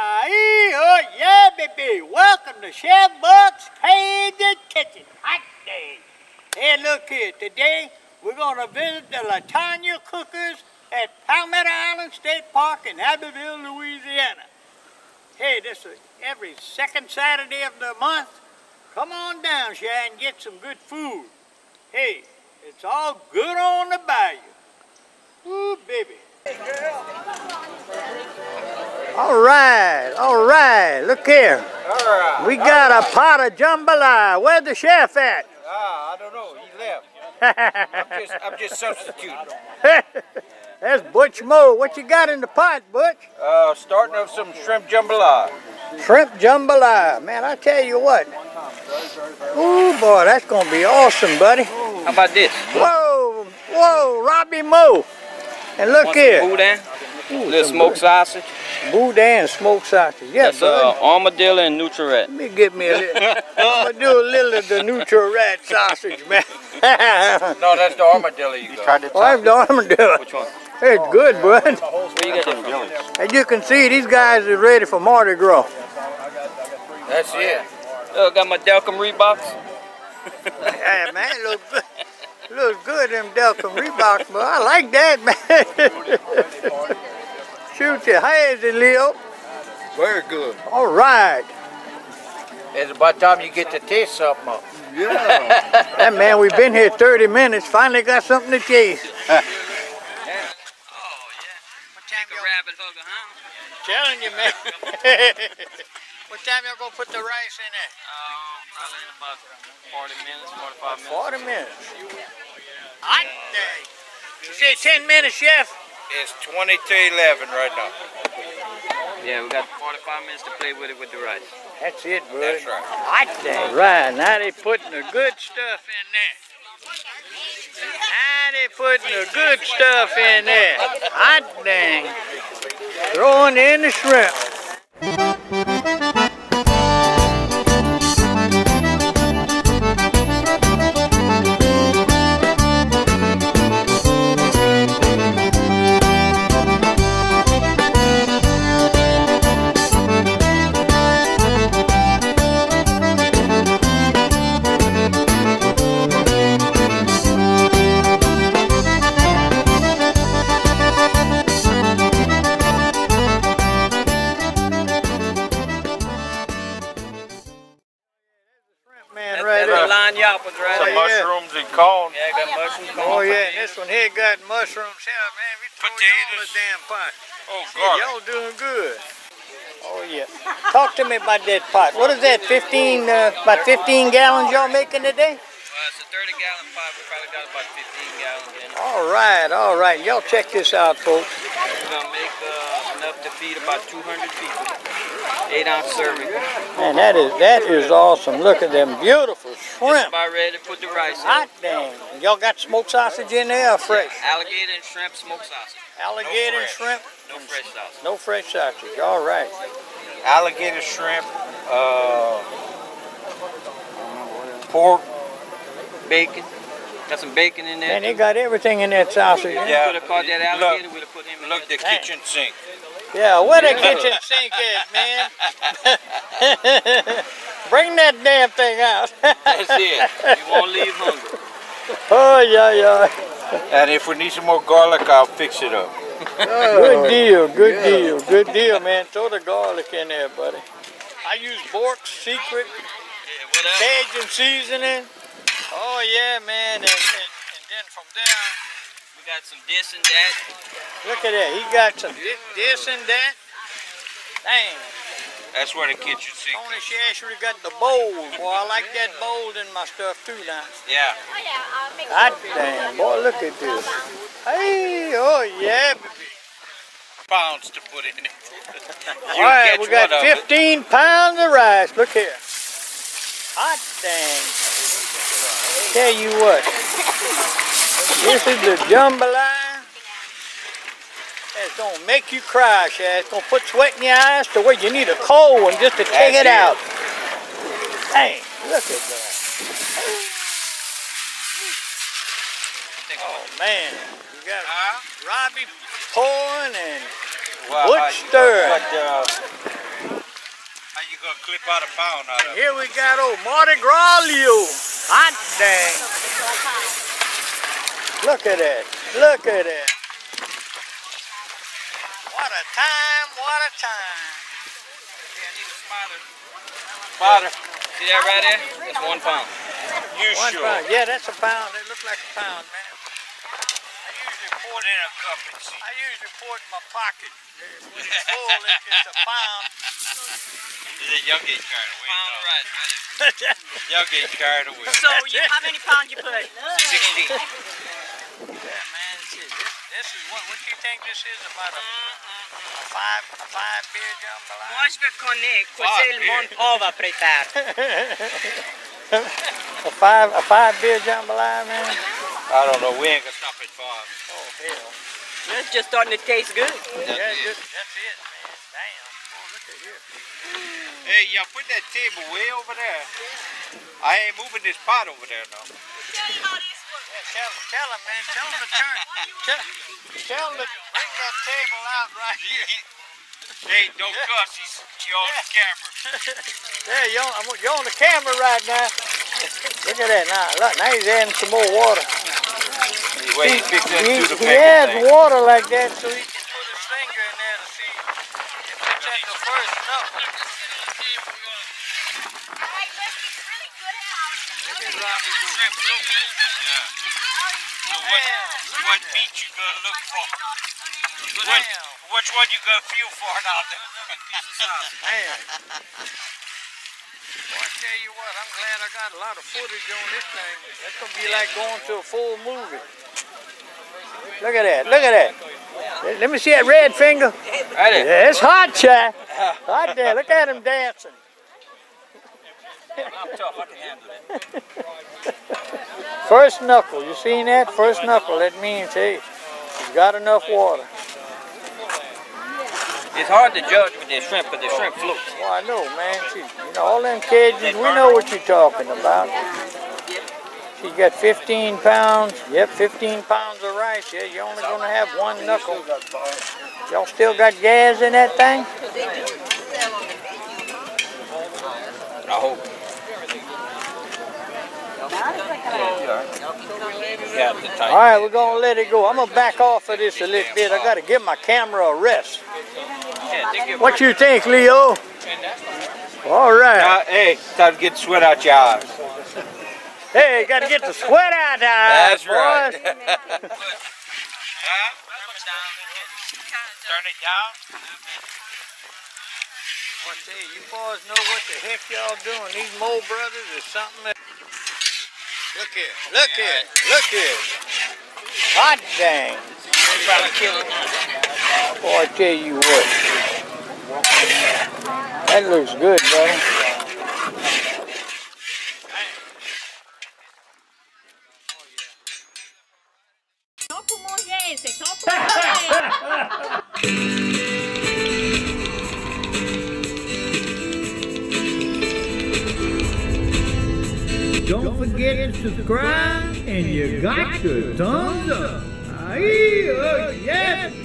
Oh yeah, baby. Welcome to Chef Buck's Cajun Kitchen. Hot day. Hey, look here. Today, we're going to visit the Latanier Cookers at Palmetto Island State Park in Abbeville, Louisiana. Hey, this is every second Saturday of the month. Come on down, Shad, and get some good food. Hey, it's all good on the bayou. Ooh, baby. Hey, girl. All right, look here. All right. We got a pot of jambalaya. Where's the chef at? I don't know. He left. I'm just substituting. That's Butch Moe. What you got in the pot, Butch? Starting up some shrimp jambalaya. Shrimp jambalaya. Man, I tell you what. Ooh, boy, that's going to be awesome, buddy. How about this? Whoa, whoa, Robbie Moe. And look here. Boudin. Ooh, little smoked sausage. Boudin smoked sausage. Yes, armadillo and Nuturette. Let me get me a little. I'm going to do a little of the Nuturette sausage, man. No, that's the armadillo you got. Oh, that's the armadillo. Which one? It's good, bud. As you can see, these guys are ready for Mardi Gras. That's it. Look, got my Delcam Reeboks. Hey, man, it looks good. Looks good, them Delcam Reeboks, but I like that, man. Shoot your hands in, Leo. Very good. All right. It's about time you get to taste something up. Yeah. That man, we've been here 30 minutes, finally got something to taste. Oh, yeah. What time y'all... rabbit hugger, huh? I'm telling you, man. What time y'all gonna put the rice in there? Probably in about 40 minutes, 45 minutes. 40 minutes. Hot day. You say 10 minutes, Chef? It's 20 to 11 right now. Yeah, we got 45 minutes to play with it with the rice. That's it, bro. That's right. Hot day. All right, now they putting the good stuff in there. Now they putting the good stuff in there. Hot dang. Throwing in the shrimp. Mushrooms here, man. We potatoes. The damn pot. Oh, God. Y'all doing good. Oh, yeah. Talk to me about that pot. What is that, 15 gallons y'all making today? It's a 30-gallon pot. We probably got about 15 gallons in it. All right, all right. Y'all check this out, folks. We're going to make enough to feed about 200 people. 8-ounce serving. Man, that is awesome. Look at them beautiful shrimp. It's about ready to put the rice in. Hot damn. Y'all got smoked sausage in there or fresh? Yeah, alligator and shrimp smoked sausage. Alligator and shrimp? No fresh sausage. No fresh sausage. All right. Alligator shrimp, pork, bacon. Got some bacon in there. And they got everything in that sausage. Yeah. We would have caught that alligator. We'd have put him in the kitchen sink. Yeah, where the kitchen sink is, man. Bring that damn thing out. That's it. You won't leave hungry. Oh, yeah, yeah. And if we need some more garlic, I'll fix it up. Good deal, good deal, good deal, man. Throw the garlic in there, buddy. I use Bork's Secret Cajun seasoning. Oh, yeah, man. And then from there... got some this and that. Look at that. He got some this and that. Dang. That's where the kitchen sink is. Only Shash really got the bowl. Boy, I like that bowl in my stuff too now. Yeah. Hot damn. Boy, look at this. Hey, oh yeah. Pounds to put in it. All right, we got 15 pounds of rice. Look here. Hot dang. Tell you what. This is the jambalaya. It's gonna make you cry, Shad. It's gonna put sweat in your eyes to where you need a cold one just to take it out. Dang, look at that. Oh man, you got Robbie pouring and Butch stirring. about a pound out of it. Here we got old Mardi Gras Leo. Hot dang. Look at it. Look at it. What a time. What a time. Yeah, I need a spotter. Spotter. See that right there? That's 1 pound. You one sure? Pound. Yeah, that's a pound. It looks like a pound, man. I usually pour it in a cup and see. I usually pour it in my pocket. When it's full, it gets a pound. Y'all get carried away. Pound right. Y'all get carried away. So, you, how many pounds you put? 16. Yeah, man. This is what you think this is about a five beer jambalaya? Moi, je veux connaître que c'est le monde pauvre préfère. A five beer jambalaya, man? I don't know. We ain't gonna stop at 5. Oh hell! That's just starting to taste good. That's it, man. Damn! Oh, look at here. Hey, y'all put that table way over there. I ain't moving this pot over there now. Tell him, man. Tell him to turn. Tell him to bring that table out right here. Hey, don't cuss. You're on the camera. Yeah, you're on the camera right now. Look at that. Now he's adding some more water. He adds water like that so he can put his finger in there to see if it's at the first number. Look at Robbie Moe. What meat you gonna look for? Which one you gonna feel for now? Man. Well, I tell you what, I'm glad I got a lot of footage on this thing. That's gonna be like going to a full movie. Look at that, look at that. Let me see that red finger. Yeah, it's hot, child. Hot there, look at him dancing. I'm tough, I can handle it. First knuckle, you seen that? First knuckle, that means, hey, you've got enough water. It's hard to judge with this shrimp, but the shrimp floats. Well, I know, man. See, you know, all them Cajuns, we know what you're talking about. She got 15 pounds. Yep, 15 pounds of rice. Yeah, you're only going to have one knuckle. Y'all still got gas in that thing? I hope. All right, we're going to let it go. I'm going to back off of this a little bit. I got to give my camera a rest. What you think, Leo? All right. Hey, time to get the sweat out your eyes. Hey, got to get the sweat out your eyes. That's right. Turn it down. Hey, you boys know what the heck y'all doing. These Moe brothers is something else. Look here, look here, look here. Hot dang. They're trying to kill it. Boy, I tell you what. That looks good, buddy. Don't forget to subscribe, and you got your thumbs up. Yes!